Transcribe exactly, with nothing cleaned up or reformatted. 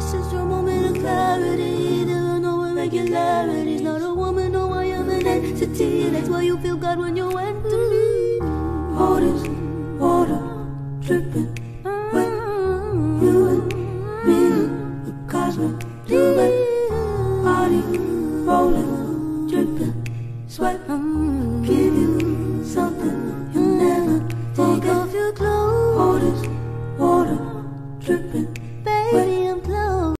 This is your moment of clarity. There are no irregularities. Not a woman, no, I am an entity. That's why you feel God when you went to me. All this water dripping wet. You and me, the cosmic human.